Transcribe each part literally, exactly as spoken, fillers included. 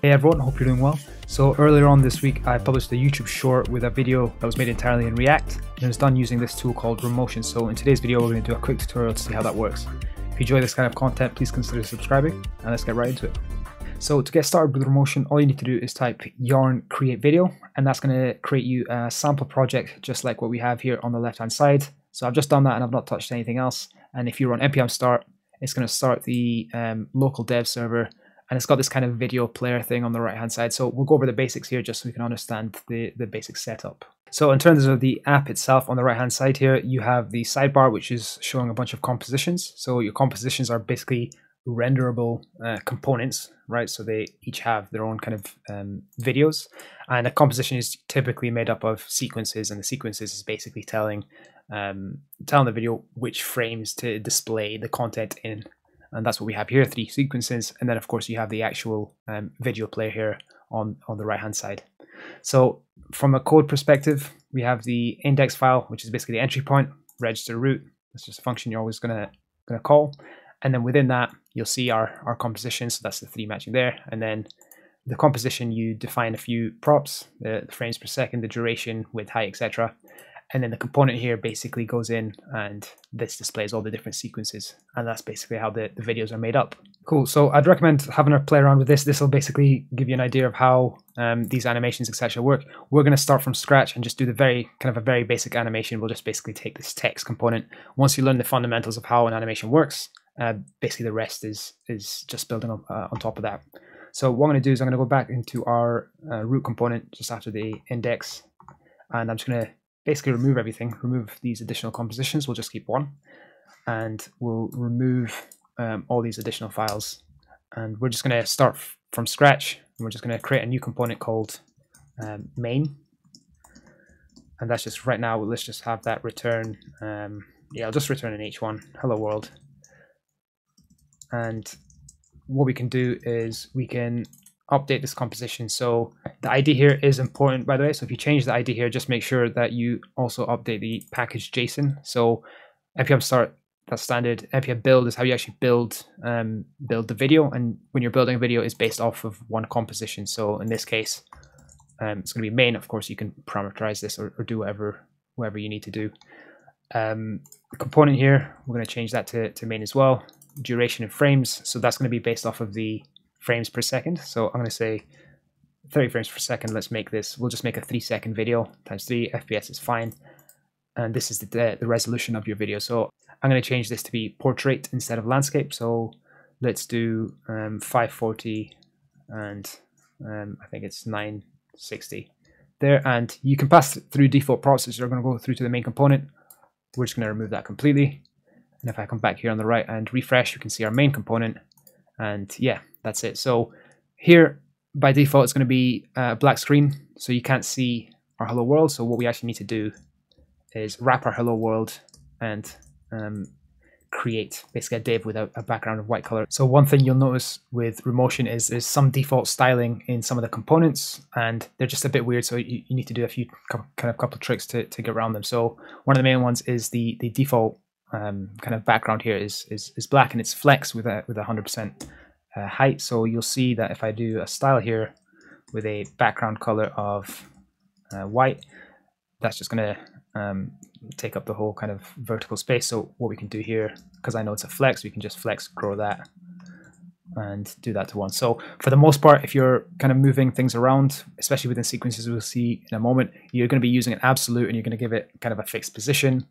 Hey everyone, hope you're doing well. So earlier on this week I published a YouTube short with a video that was made entirely in React, and it was done using this tool called Remotion. So in today's video we're going to do a quick tutorial to see how that works. If you enjoy this kind of content, please consider subscribing, and let's get right into it. So to get started with Remotion, all you need to do is type yarn create video, and that's going to create you a sample project just like what we have here on the left hand side. So I've just done that and I've not touched anything else, and if you run npm start, it's going to start the um, local dev server. And it's got this kind of video player thing on the right hand side. So we'll go over the basics here just so we can understand the, the basic setup. So in terms of the app itself, on the right hand side here, you have the sidebar, which is showing a bunch of compositions. So your compositions are basically renderable uh, components, right? So they each have their own kind of um, videos. And a composition is typically made up of sequences, and the sequences is basically telling, um, telling the video which frames to display the content in. And that's what we have here, three sequences. And then of course you have the actual um, video player here on, on the right hand side. So from a code perspective, we have the index file, which is basically the entry point, register root. That's just a function you're always gonna, gonna call. And then within that, you'll see our, our composition. So that's the three matching there. And then the composition, you define a few props, the, the frames per second, the duration, width, height, et cetera. And then the component here basically goes in, and this displays all the different sequences. And that's basically how the, the videos are made up. Cool, so I'd recommend having a play around with this. This will basically give you an idea of how um, these animations, et cetera work. We're gonna start from scratch and just do the very, kind of a very basic animation. We'll just basically take this text component. Once you learn the fundamentals of how an animation works, uh, basically the rest is, is just building up uh, on top of that. So what I'm gonna do is I'm gonna go back into our uh, root component just after the index, and I'm just gonna basically remove everything, remove these additional compositions. We'll just keep one, and we'll remove um, all these additional files. And we're just gonna start from scratch, and we're just gonna create a new component called um, main. And that's just, right now, let's just have that return, um, yeah, I'll just return an H one, hello world. And what we can do is we can update this composition. So the I D here is important, by the way. So if you change the I D here, just make sure that you also update the package JSON. So npm start, that's standard. Npm build is how you actually build um, build the video. And when you're building a video, it's based off of one composition. So in this case, um, it's going to be main. Of course, you can parameterize this or, or do whatever whatever you need to do. Um, the component here, we're going to change that to, to main as well. Duration and frames. So that's going to be based off of the frames per second. So I'm going to say thirty frames per second. Let's make this, we'll just make a three second video times three. F P S is fine. And this is the, the resolution of your video. So I'm going to change this to be portrait instead of landscape. So let's do um, five forty and um, I think it's nine sixty there. And you can pass through default props, which are going to go through to the main component. We're just going to remove that completely. And if I come back here on the right and refresh, you can see our main component. And yeah, that's it. So here by default, it's going to be a black screen, so you can't see our hello world. So what we actually need to do is wrap our hello world and um, create basically a div with a, a background of white color. So one thing you'll notice with Remotion is there's some default styling in some of the components, and they're just a bit weird. So you, you need to do a few kind of couple of tricks to, to get around them. So one of the main ones is the, the default um, kind of background here is, is, is black, and it's flex with a, with one hundred percent. Uh, height. So you'll see that if I do a style here with a background color of uh, white, that's just going to um, take up the whole kind of vertical space. So what we can do here, because I know it's a flex, we can just flex, grow that, and do that to one. So for the most part, if you're kind of moving things around, especially within sequences we'll see in a moment, you're going to be using an absolute, and you're going to give it kind of a fixed position.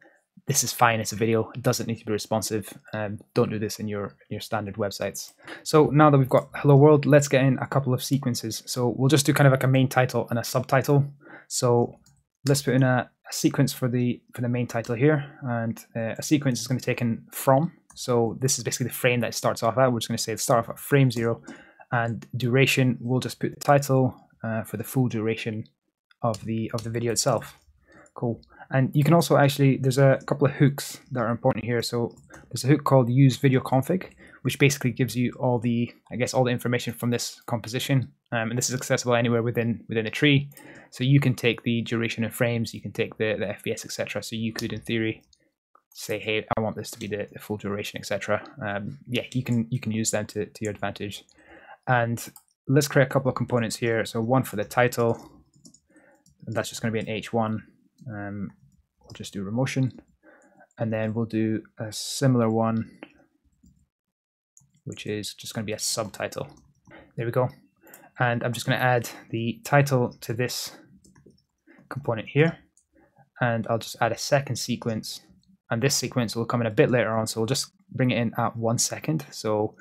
This is fine, it's a video, it doesn't need to be responsive. Um, don't do this in your, your standard websites. So now that we've got hello world, let's get in a couple of sequences. So we'll just do kind of like a main title and a subtitle. So let's put in a, a sequence for the for the main title here, and uh, a sequence is going to take in from. So this is basically the frame that it starts off at. We're just going to say it starts off at frame zero, and duration, we'll just put the title uh, for the full duration of the of the video itself. Cool. And you can also actually, there's a couple of hooks that are important here. So there's a hook called use video config, which basically gives you all the, I guess, all the information from this composition. Um, and this is accessible anywhere within within the tree. So you can take the duration and frames, you can take the, the F P S, et cetera. So you could, in theory, say, hey, I want this to be the, the full duration, et cetera. Um, yeah, you can you can use them to, to your advantage. And let's create a couple of components here. So one for the title, and that's just going to be an H one. Um, we'll just do Remotion, and then we'll do a similar one, which is just going to be a subtitle. There we go. And I'm just going to add the title to this component here, and I'll just add a second sequence, and this sequence will come in a bit later on, so we'll just bring it in at one second. So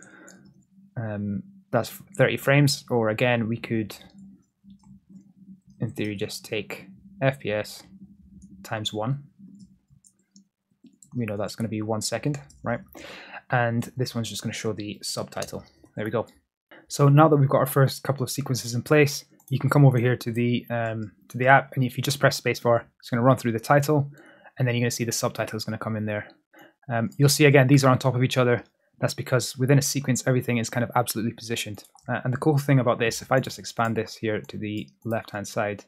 um, that's thirty frames, or again, we could, in theory, just take F P S times one. We know that's going to be one second, right? And this one's just going to show the subtitle. There we go. So now that we've got our first couple of sequences in place, you can come over here to the um, to the app, and if you just press spacebar, it's going to run through the title, and then you're going to see the subtitle is going to come in there. Um, you'll see again, these are on top of each other. That's because within a sequence, everything is kind of absolutely positioned. Uh, and the cool thing about this, if I just expand this here to the left-hand side,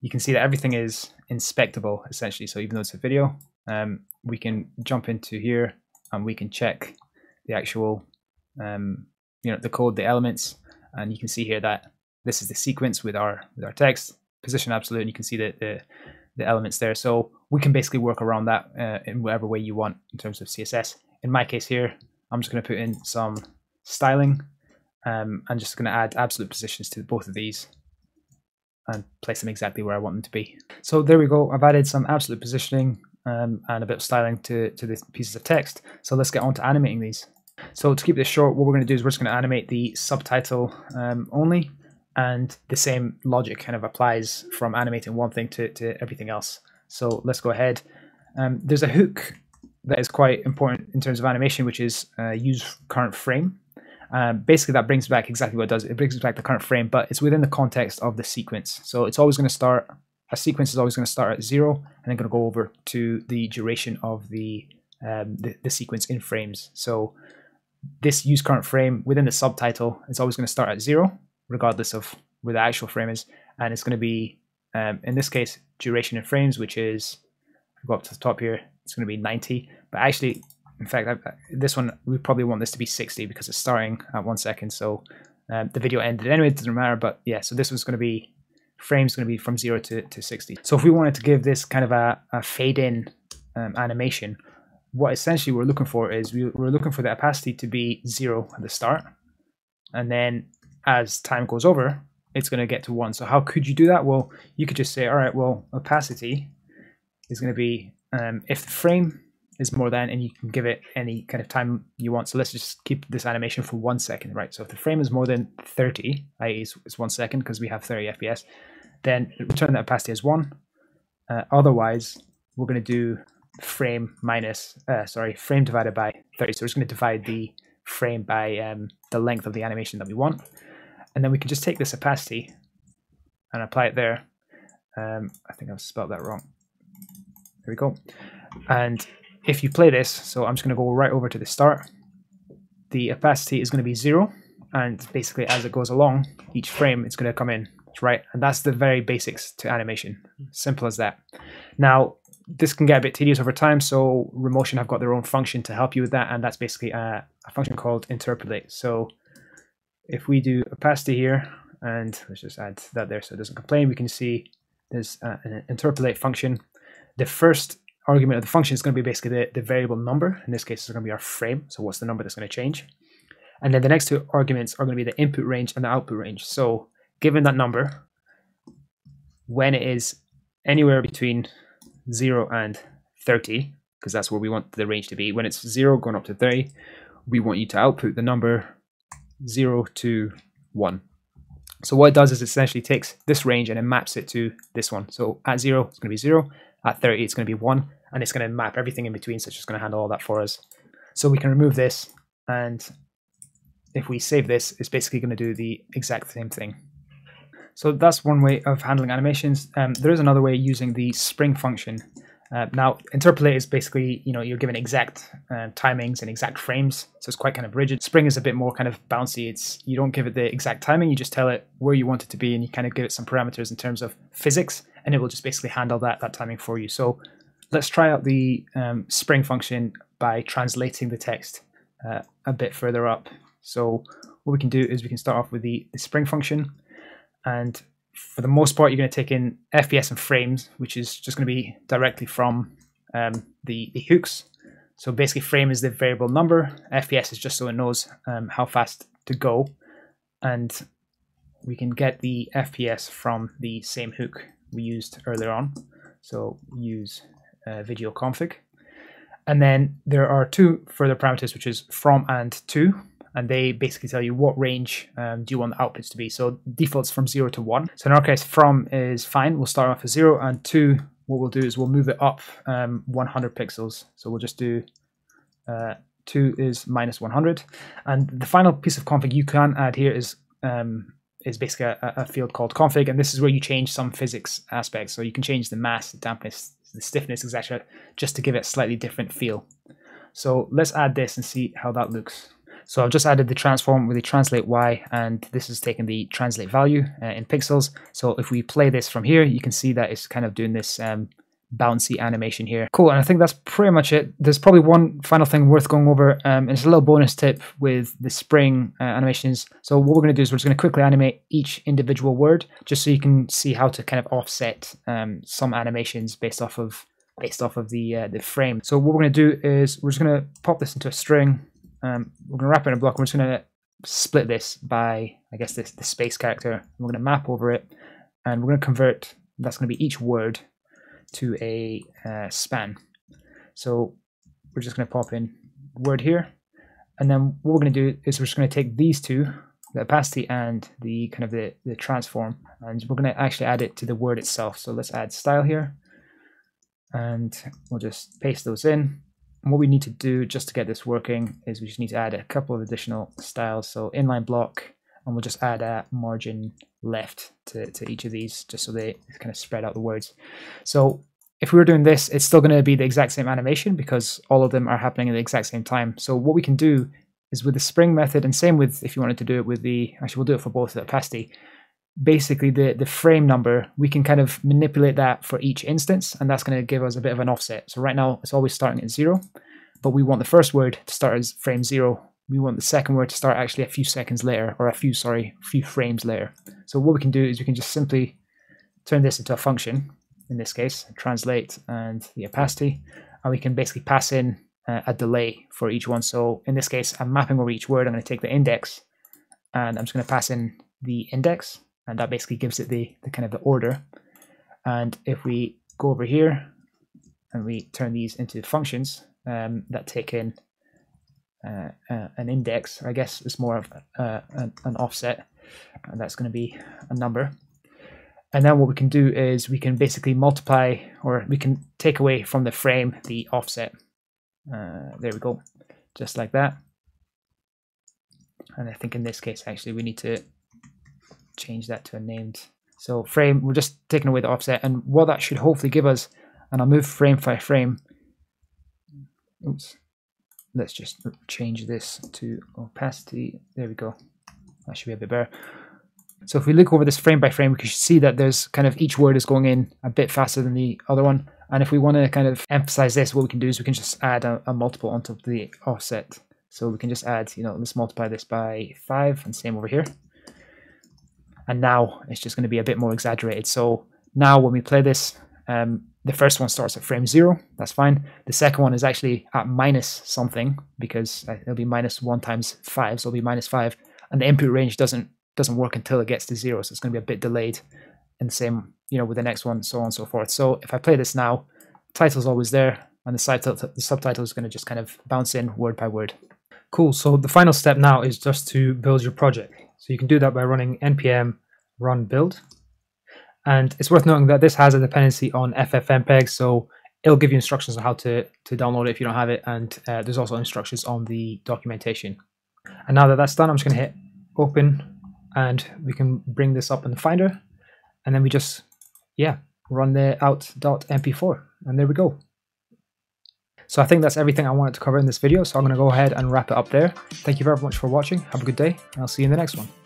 you can see that everything is inspectable, essentially. So even though it's a video, um, we can jump into here and we can check the actual, um, you know, the code, the elements, and you can see here that this is the sequence with our with our text, position absolute, and you can see the the, the elements there. So we can basically work around that uh, in whatever way you want in terms of C S S. In my case here, I'm just going to put in some styling. Um, I'm just going to add absolute positions to both of these and place them exactly where I want them to be. So there we go. I've added some absolute positioning Um, and a bit of styling to, to the pieces of text. So let's get on to animating these. So to keep this short, what we're going to do is we're just going to animate the subtitle um, only, and the same logic kind of applies from animating one thing to, to everything else. So let's go ahead. Um, there's a hook that is quite important in terms of animation, which is uh, use current frame. Um, basically, that brings back exactly what it does. It brings back the current frame, but it's within the context of the sequence. So it's always going to start A sequence is always going to start at zero, and then going to go over to the duration of the, um, the the sequence in frames. So this use current frame within the subtitle is always going to start at zero, regardless of where the actual frame is, and it's going to be um, in this case duration in frames, which is, if I go up to the top here, it's going to be ninety. But actually, in fact, I, this one we probably want this to be sixty because it's starting at one second. So um, the video ended anyway; it doesn't matter. But yeah, so this one's going to be, frame's going to be from zero to, to sixty. So if we wanted to give this kind of a, a fade in um, animation, what essentially we're looking for is we, we're looking for the opacity to be zero at the start. And then as time goes over, it's going to get to one. So how could you do that? Well, you could just say, all right, well, opacity is going to be um, if the frame is more than, and you can give it any kind of time you want. So let's just keep this animation for one second, right? So if the frame is more than thirty, that is it's one second because we have thirty F P S, then return that opacity as one. Uh, otherwise, we're going to do frame minus, uh, sorry, frame divided by thirty. So we're just going to divide the frame by um, the length of the animation that we want. And then we can just take this opacity and apply it there. Um, I think I've spelled that wrong. There we go. And if you play this, so I'm just going to go right over to the start, the opacity is going to be zero, and basically as it goes along, each frame it's going to come in, right? And that's the very basics to animation, simple as that. Now, this can get a bit tedious over time, so Remotion have got their own function to help you with that, and that's basically a, a function called interpolate. So if we do opacity here, and let's just add that there so it doesn't complain, we can see there's a, an interpolate function. The first argument of the function is going to be basically the, the variable number. In this case, it's going to be our frame. So what's the number that's going to change? And then the next two arguments are going to be the input range and the output range. So given that number, when it is anywhere between zero and thirty, because that's where we want the range to be, when it's zero going up to thirty, we want you to output the number zero to one. So what it does is it essentially takes this range and it maps it to this one. So at zero, it's going to be zero. At thirty, it's going to be one, and it's going to map everything in between, so it's just going to handle all that for us. So we can remove this, and if we save this, it's basically going to do the exact same thing. So that's one way of handling animations. Um, there is another way using the spring function. Uh, now, interpolate is basically, you know, you're given exact uh, timings and exact frames, so it's quite kind of rigid. Spring is a bit more kind of bouncy. It's, you don't give it the exact timing, you just tell it where you want it to be, and you kind of give it some parameters in terms of physics, and it will just basically handle that, that timing for you. So let's try out the um, spring function by translating the text uh, a bit further up. So what we can do is we can start off with the, the spring function. And for the most part, you're going to take in F P S and frames, which is just going to be directly from um, the, the hooks. So basically frame is the variable number, F P S is just so it knows um, how fast to go. And we can get the F P S from the same hook we used earlier on. So use uh, video config. And then there are two further parameters, which is from and to, and they basically tell you what range um, do you want the outputs to be. So defaults from zero to one. So in our case, from is fine. We'll start off at zero, and two, what we'll do is we'll move it up um, one hundred pixels. So we'll just do uh, two is minus one hundred. And the final piece of config you can add here is um, is basically a, a field called config. And this is where you change some physics aspects. So you can change the mass, the dampness, the stiffness, et cetera, just to give it a slightly different feel. So let's add this and see how that looks. So I've just added the transform with the translate y, and this is taking the translate value uh, in pixels. So if we play this from here, you can see that it's kind of doing this um, bouncy animation here. Cool, and I think that's pretty much it. There's probably one final thing worth going over. Um, it's a little bonus tip with the spring uh, animations. So what we're going to do is we're just going to quickly animate each individual word, just so you can see how to kind of offset um, some animations based off of based off of the uh, the frame. So what we're going to do is we're just going to pop this into a string. Um, we're going to wrap it in a block. We're just going to split this by, I guess, this the space character. We're going to map over it, and we're going to convert. That's going to be each word to a uh, span. So we're just going to pop in word here, and then what we're going to do is we're just going to take these two, the opacity and the kind of the, the transform, and we're going to actually add it to the word itself. So let's add style here, and we'll just paste those in. And what we need to do just to get this working is we just need to add a couple of additional styles. So inline block, and we'll just add a margin left to, to each of these, just so they kind of spread out the words. So if we were doing this, it's still going to be the exact same animation because all of them are happening at the exact same time. So what we can do is with the spring method, and same with if you wanted to do it with the, actually we'll do it for both the opacity, basically the, the frame number, we can kind of manipulate that for each instance, and that's going to give us a bit of an offset. So right now it's always starting at zero, but we want the first word to start as frame zero. We want the second word to start actually a few seconds later, or a few, sorry, a few frames later. So what we can do is we can just simply turn this into a function, in this case, translate and the opacity, and we can basically pass in uh, a delay for each one. So in this case, I'm mapping over each word. I'm going to take the index, and I'm just going to pass in the index, and that basically gives it the, the kind of the order. And if we go over here and we turn these into functions um, that take in Uh, uh, an index, I guess it's more of uh, an, an offset, and that's going to be a number. And then what we can do is we can basically multiply, or we can take away from the frame the offset. Uh, there we go, just like that. And I think in this case actually we need to change that to a named. So frame, we're just taking away the offset, and what that should hopefully give us, and I'll move frame by frame. Oops. Let's just change this to opacity. There we go. That should be a bit better. So if we look over this frame by frame, we can see that there's kind of each word is going in a bit faster than the other one. And if we want to kind of emphasize this, what we can do is we can just add a, a multiple on top of the offset. So we can just add, you know, let's multiply this by five, and same over here. And now it's just going to be a bit more exaggerated. So now when we play this, um, the first one starts at frame zero, that's fine. The second one is actually at minus something, because it'll be minus one times five, so it'll be minus five. And the input range doesn't doesn't work until it gets to zero, so it's gonna be a bit delayed. And the same, you know, with the next one, so on and so forth. So if I play this now, title's always there, and the, side the subtitle is gonna just kind of bounce in word by word. Cool, so the final step now is just to build your project. So you can do that by running npm run build. And it's worth noting that this has a dependency on F F mpeg, so it'll give you instructions on how to, to download it if you don't have it, and uh, there's also instructions on the documentation. And now that that's done, I'm just going to hit open, and we can bring this up in the Finder, and then we just, yeah, run the out dot m p four, and there we go. So I think that's everything I wanted to cover in this video, so I'm going to go ahead and wrap it up there. Thank you very much for watching, have a good day, and I'll see you in the next one.